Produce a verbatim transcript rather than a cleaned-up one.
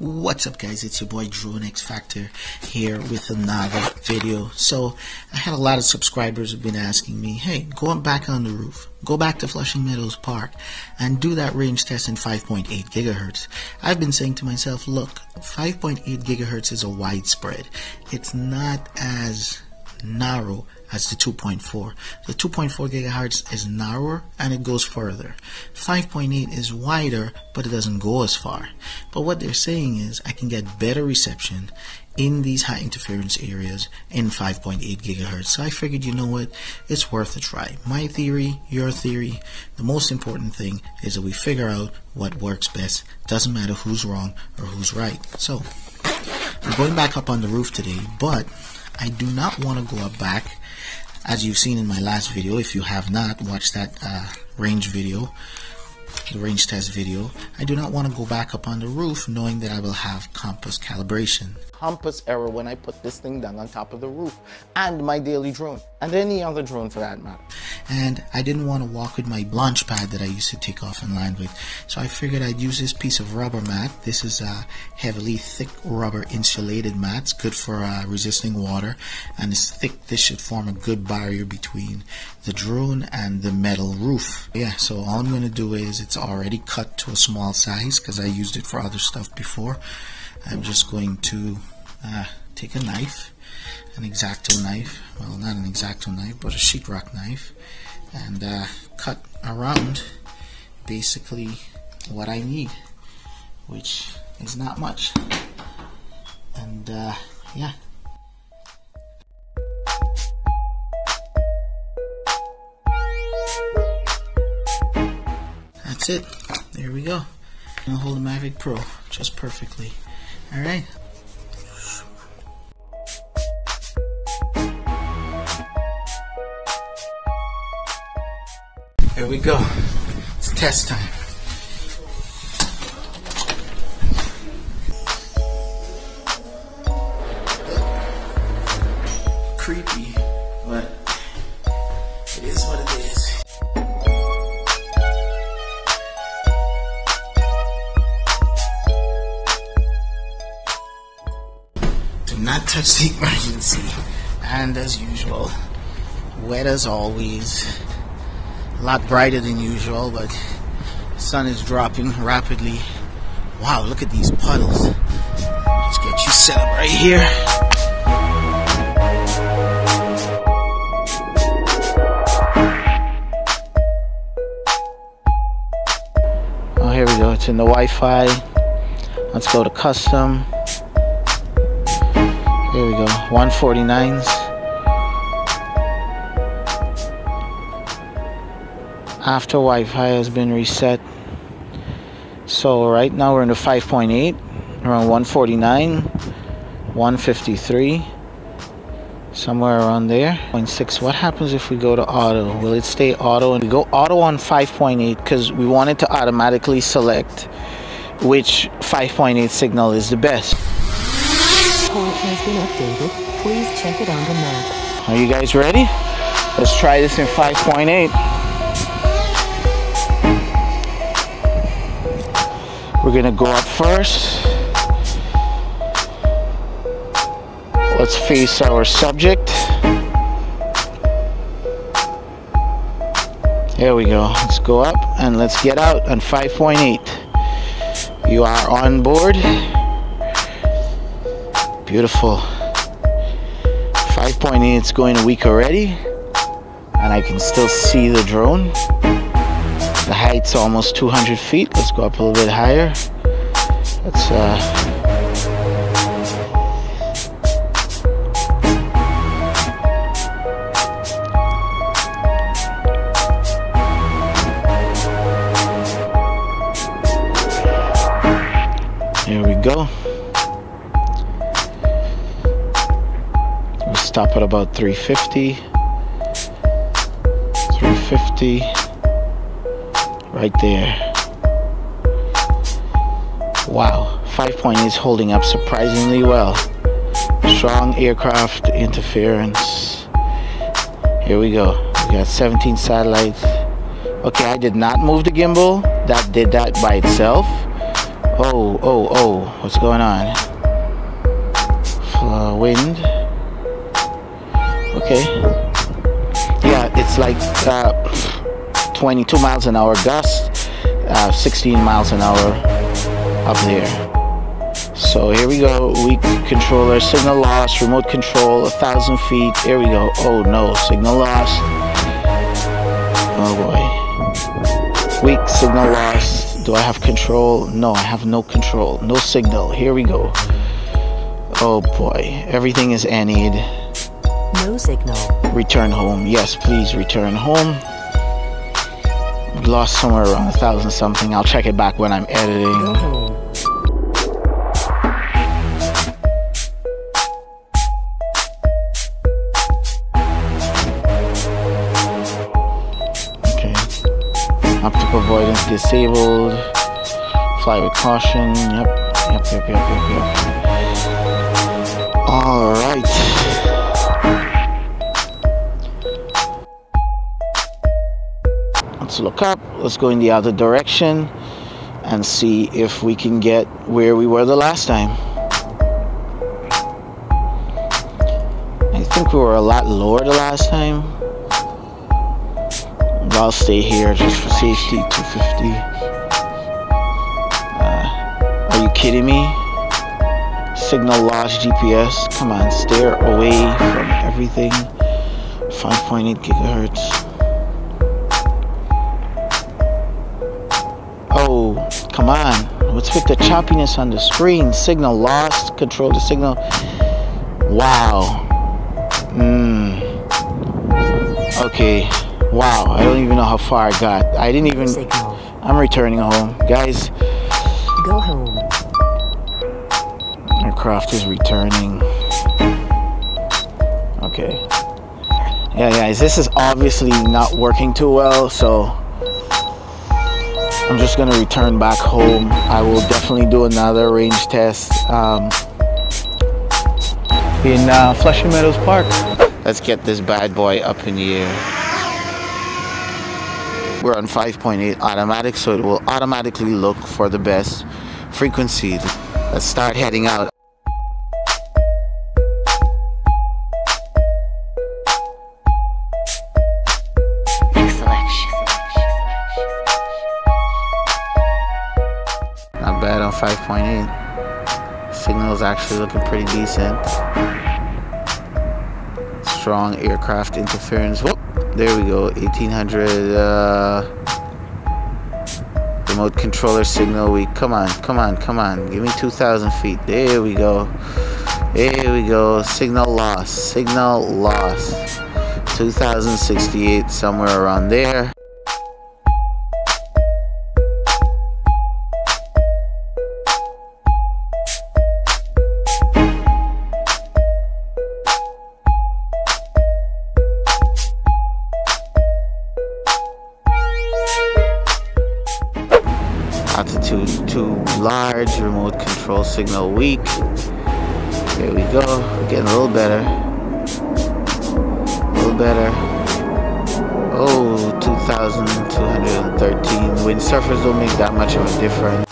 What's up, guys? It's your boy Drew and Exacto here with another video. So I had a lot of subscribers have been asking me, hey, go back on the roof, go back to Flushing Meadows Park and do that range test in five point eight gigahertz. I've been saying to myself, look, five point eight gigahertz is a widespread. It's not as narrow as the two point four. The two point four gigahertz is narrower and it goes further. five point eight is wider, but it doesn't go as far. But what they're saying is I can get better reception in these high interference areas in five point eight gigahertz. So I figured, you know what, it's worth a try. My theory, your theory, the most important thing is that we figure out what works best. Doesn't matter who's wrong or who's right. So we're going back up on the roof today, but I do not want to go up back. As you've seen in my last video, if you have not watched that uh, range video, the range test video, I do not want to go back up on the roof knowing that I will have compass calibration, compass error when I put this thing down on top of the roof, and my daily drone and any other drone for that matter. And I didn't want to walk with my launch pad that I used to take off and land with. So I figured I'd use this piece of rubber mat. This is a heavily thick rubber insulated mat. It's good for uh, resisting water, and it's thick. This should form a good barrier between the drone and the metal roof. Yeah, so all I'm going to do is, it's already cut to a small size because I used it for other stuff before. I'm just going to uh, take a knife, an Exacto knife, well, not an Exacto knife, but a sheetrock knife, and uh, cut around basically what I need, which is not much. And uh, yeah. That's it. There we go. Now hold the Mavic Pro just perfectly. All right. Here we go. It's test time. Creepy, but it is what it is. Do not touch the emergency. And as usual, wet as always. A lot brighter than usual, but the sun is dropping rapidly. Wow, look at these puddles. Let's get you set up right here. Oh, here we go. It's in the Wi-Fi. Let's go to custom. Here we go. one forty-nines. After Wi-Fi has been reset, so right now we're in the five point eight, around one forty-nine, one fifty-three, somewhere around there. Point six. What happens if we go to auto? Will it stay auto? And we go auto on five point eight because we want it to automatically select which five point eight signal is the best. Port has been updated. Please check it on the map. Are you guys ready? Let's try this in five point eight. We're gonna go up first. Let's face our subject. There we go. Let's go up and let's get out on five point eight. You are on board. Beautiful. five point eight, it's going a week already. And I can still see the drone. The height's almost two hundred feet. Let's go up a little bit higher. Let's uh here we go. We'll stop at about three fifty. three fifty. Right there. Wow, five point eight is holding up surprisingly well. Strong aircraft interference. Here we go. We got seventeen satellites. Okay, I did not move the gimbal. That did that by itself. Oh, oh, oh, what's going on? Uh, wind. Okay. Yeah, it's like uh, twenty-two miles an hour gust, uh, sixteen miles an hour up there. So here we go. We controller, signal lost, remote control, a thousand feet. Here we go. Oh no, signal lost. Oh boy. Weak signal lost. Do I have control? No, I have no control. No signal. Here we go. Oh boy. Everything is annied. No signal. Return home. Yes, please return home. Lost somewhere around a thousand something. I'll check it back when I'm editing. Go home. Optical avoidance disabled. Fly with caution. Yep. Yep, yep, yep, yep, yep. Alright. Let's look up. Let's go in the other direction and see if we can get where we were the last time. I think we were a lot lower the last time. I'll stay here just for safety. Two fifty. Uh, are you kidding me? Signal lost. G P S. Come on, steer away from everything. five point eight gigahertz. Oh, come on. What's with the choppiness on the screen? Signal lost. Control the signal. Wow. Mm. Okay. Wow, I don't even know how far I got. I didn't even... Signal. I'm returning home. Guys. Go home. Aircraft is returning. Okay. Yeah, guys, this is obviously not working too well, so... I'm just going to return back home. I will definitely do another range test um, in uh, Flushing Meadows Park. Let's get this bad boy up in the air. We're on five point eight automatic, so it will automatically look for the best frequency. Let's start heading out. Not bad on five point eight. Signal's actually looking pretty decent. Strong aircraft interference. Whoop. There we go, eighteen hundred, uh, remote controller signal weak. Come on, come on, come on, give me two thousand feet. There we go, there we go, signal lost, signal lost, two thousand sixty-eight, somewhere around there. Altitude too large, remote control signal weak. There we go, getting a little better. A little better. Oh, two thousand two hundred thirteen. Wind surface don't make that much of a difference.